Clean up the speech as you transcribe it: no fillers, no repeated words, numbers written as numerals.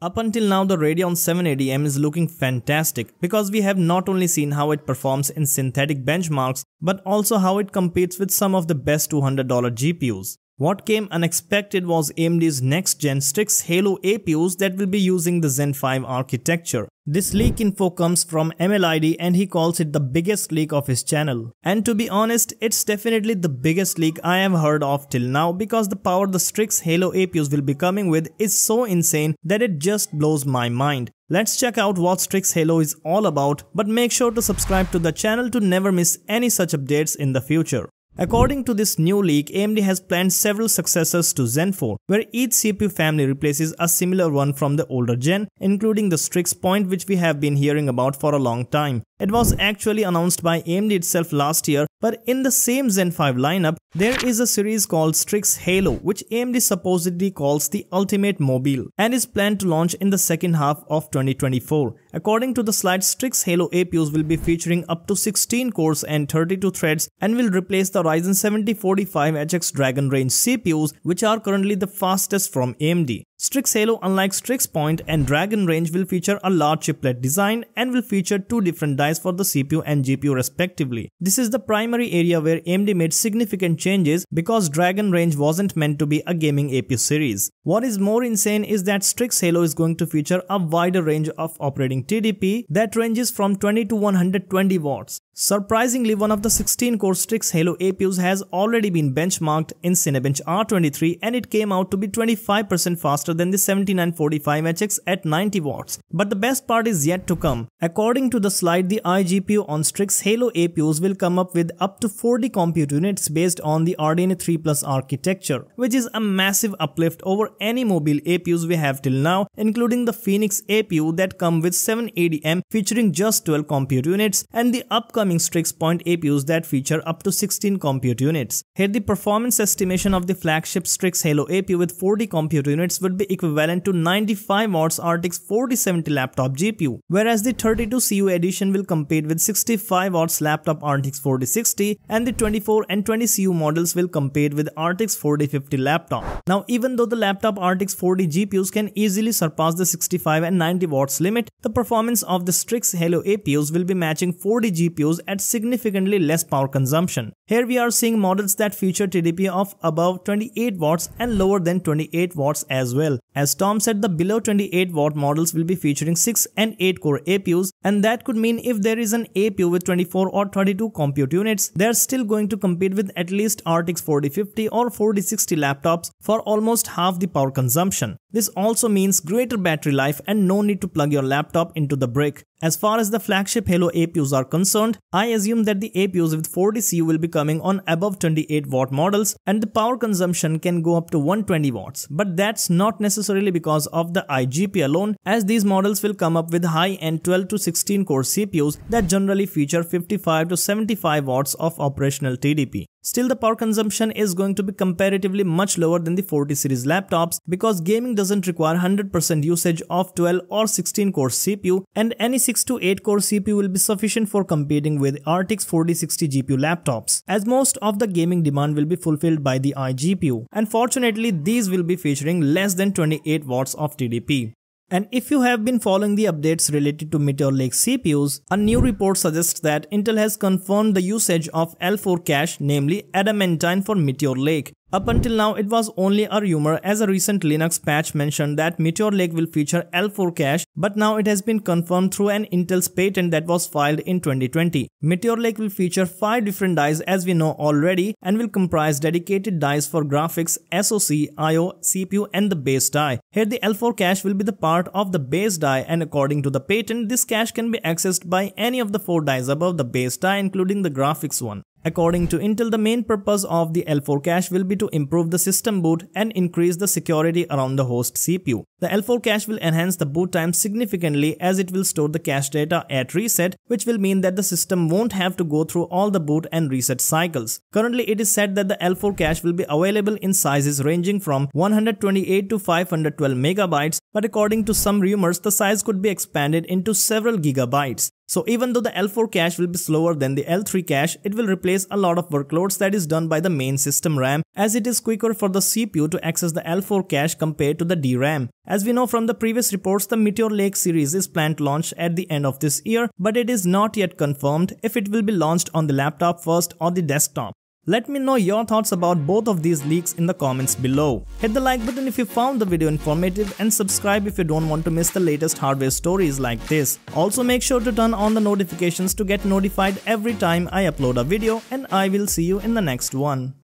Up until now, the Radeon 780M is looking fantastic because we have not only seen how it performs in synthetic benchmarks but also how it competes with some of the best $200 GPUs. What came unexpected was AMD's next-gen Strix Halo APUs that will be using the Zen 5 architecture. This leak info comes from MLID and he calls it the biggest leak of his channel. And to be honest, it's definitely the biggest leak I have heard of till now because the power the Strix Halo APUs will be coming with is so insane that it just blows my mind. Let's check out what Strix Halo is all about, but make sure to subscribe to the channel to never miss any such updates in the future. According to this new leak, AMD has planned several successors to Zen 4, where each CPU family replaces a similar one from the older gen, including the Strix Point, which we have been hearing about for a long time. It was actually announced by AMD itself last year, but in the same Zen 5 lineup, there is a series called Strix Halo, which AMD supposedly calls the Ultimate Mobile, and is planned to launch in the second half of 2024. According to the slide, Strix Halo APUs will be featuring up to 16 cores and 32 threads and will replace the Ryzen 7045HX Dragon Range CPUs, which are currently the fastest from AMD. Strix Halo, unlike Strix Point and Dragon Range, will feature a large chiplet design and will feature two different dies for the CPU and GPU respectively. This is the primary area where AMD made significant changes because Dragon Range wasn't meant to be a gaming APU series. What is more insane is that Strix Halo is going to feature a wider range of operating TDP that ranges from 20 to 120 watts. Surprisingly, one of the 16-core Strix Halo APUs has already been benchmarked in Cinebench R23 and it came out to be 25% faster than the 7945HX at 90 watts. But the best part is yet to come. According to the slide, the iGPU on Strix Halo APUs will come up with up to 40 compute units based on the RDNA 3+ architecture, which is a massive uplift over any mobile APUs we have till now, including the Phoenix APU that come with 780M featuring just 12 compute units and the upcoming Strix Point APUs that feature up to 16 compute units. Here, the performance estimation of the flagship Strix Halo APU with 40 compute units would be equivalent to 95 watts RTX 4070 laptop GPU, whereas the 32 CU edition will compete with 65 watts laptop RTX 4060 and the 24 and 20 CU models will compete with RTX 4050 laptop. Now, even though the laptop RTX 40 GPUs can easily surpass the 65 and 90 watts limit, the performance of the Strix Halo APUs will be matching 40 GPUs at significantly less power consumption. Here we are seeing models that feature TDP of above 28 watts and lower than 28 watts as well. As Tom said, the below 28 watt models will be featuring 6 and 8 core APUs, and that could mean if there is an APU with 24 or 32 compute units, they are still going to compete with at least RTX 4050 or 4060 laptops for almost half the power consumption. This also means greater battery life and no need to plug your laptop into the brick. As far as the flagship Halo APUs are concerned, I assume that the APUs with 40 CU will be coming on above 28 watt models and the power consumption can go up to 120 watts. But that's not necessarily because of the iGPU alone, as these models will come up with high-end 12 to 16 core CPUs that generally feature 55 to 75 watts of operational TDP. Still, the power consumption is going to be comparatively much lower than the 40 series laptops because gaming doesn't require 100% usage of 12 or 16 core CPU, and any 6 to 8 core CPU will be sufficient for competing with RTX 4060 GPU laptops, as most of the gaming demand will be fulfilled by the iGPU. And fortunately, these will be featuring less than 28 watts of TDP. And if you have been following the updates related to Meteor Lake CPUs, a new report suggests that Intel has confirmed the usage of L4 cache, namely Adamantine, for Meteor Lake. Up until now, it was only a rumor, as a recent Linux patch mentioned that Meteor Lake will feature L4 cache, but now it has been confirmed through an Intel's patent that was filed in 2020. Meteor Lake will feature 5 different dies, as we know already, and will comprise dedicated dies for graphics, SoC, IO, CPU and the base die. Here the L4 cache will be the part of the base die, and according to the patent, this cache can be accessed by any of the 4 dies above the base die, including the graphics one. According to Intel, the main purpose of the L4 cache will be to improve the system boot and increase the security around the host CPU. The L4 cache will enhance the boot time significantly, as it will store the cache data at reset, which will mean that the system won't have to go through all the boot and reset cycles. Currently, it is said that the L4 cache will be available in sizes ranging from 128 to 512 megabytes, but according to some rumors, the size could be expanded into several gigabytes. So even though the L4 cache will be slower than the L3 cache, it will replace a lot of workloads that is done by the main system RAM, as it is quicker for the CPU to access the L4 cache compared to the DRAM. As we know from the previous reports, the Meteor Lake series is planned to launch at the end of this year, but it is not yet confirmed if it will be launched on the laptop first or the desktop. Let me know your thoughts about both of these leaks in the comments below. Hit the like button if you found the video informative and subscribe if you don't want to miss the latest hardware stories like this. Also make sure to turn on the notifications to get notified every time I upload a video, and I will see you in the next one.